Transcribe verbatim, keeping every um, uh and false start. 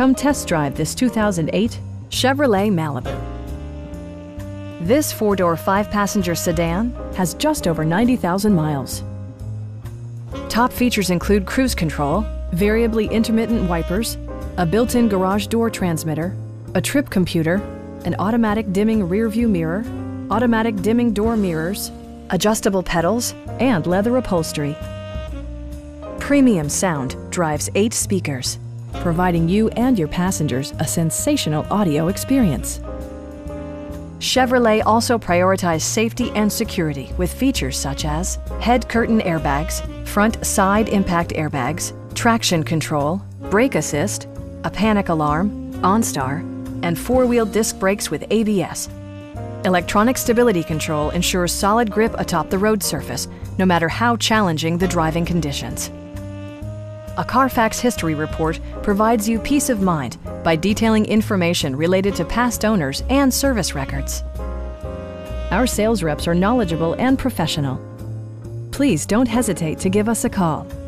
Come test drive this two thousand eight Chevrolet Malibu. This four-door, five-passenger sedan has just over ninety thousand miles. Top features include cruise control, variably intermittent wipers, a built-in garage door transmitter, a trip computer, an automatic dimming rearview mirror, automatic dimming door mirrors, adjustable pedals, and leather upholstery. Premium sound drives eight speakers, providing you and your passengers a sensational audio experience. Chevrolet also prioritized safety and security with features such as head curtain airbags, front side impact airbags, traction control, brake assist, a panic alarm, OnStar, and four-wheel disc brakes with A B S. Electronic stability control ensures solid grip atop the road surface, no matter how challenging the driving conditions. A Carfax history report provides you peace of mind by detailing information related to past owners and service records. Our sales reps are knowledgeable and professional. Please don't hesitate to give us a call.